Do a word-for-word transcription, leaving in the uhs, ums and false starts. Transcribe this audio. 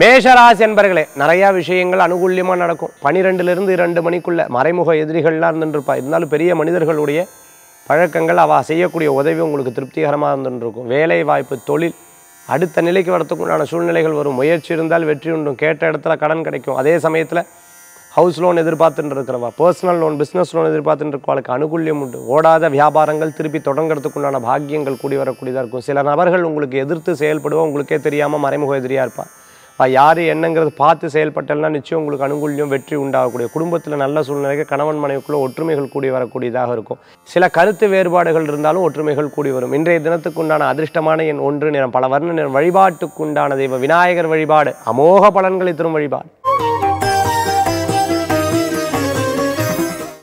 மேஷராசி என்பர்களே நிறைய விஷயங்கள் அனுகூல்யமா நடக்கும். பன்னிரண்டு ல இருந்து இரண்டு மணிக்குள்ள மறைமுக எதிரிகள்லாம் இருந்துருப்பா. இருந்தாலும் பெரிய மனிதர்களுடைய பழக்கங்கள் அவ செய்யக்கூடிய உதவி உங்களுக்கு திருப்திகரமா இருந்துருக்கும். வேலை வாய்ப்பு தொழில் அடுத்த நிலைக்கு வரதுக்குமான சூழ்நிலைகள் வரும். முயற்சி இருந்தால் வெற்றி உண்டும். கேட்ட இடத்துல கடன் கிடைக்கும். அதே சமயத்துல ஹவுஸ் லோன் எதிர்பார்த்துட்டு இருக்கிறவா பர்சனல் லோன் பிசினஸ் லோன் எதிர்பார்த்துட்டு இருக்கவங்களுக்கு அனுகூல்யம் உண்டு. ஓடாத வியாபாரங்கள் திருப்பி தொடங்கிறதுக்குண்டான பாக்கியங்கள் கூடி வரக்கூடியதாக இருக்கும். சில நபர்கள் உங்களுக்கு எதிர்த்து செயல்படுவோம் உங்களுக்கே தெரியாமல் மறைமுக எதிரியாக இருப்பார். யார் என்னங்கிறது பார்த்து செயல்பட்டல்னா நிச்சயம் உங்களுக்கு அனுகூல்யம் வெற்றி உண்டாகக்கூடிய குடும்பத்தில் நல்ல சூழ்நிலைக்கு கணவன் மனைவிக்குள்ளே ஒற்றுமைகள் கூடி வரக்கூடியதாக இருக்கும். சில கருத்து வேறுபாடுகள் இருந்தாலும் ஒற்றுமைகள் கூடி வரும். இன்றைய தினத்துக்குண்டான அதிர்ஷ்டமான எண் ஒன்று, நிறம் பல, வர்ண நிறம். வழிபாட்டுக்குண்டான தெய்வ விநாயகர் வழிபாடு அமோக பலன்களை தரும் வழிபாடு.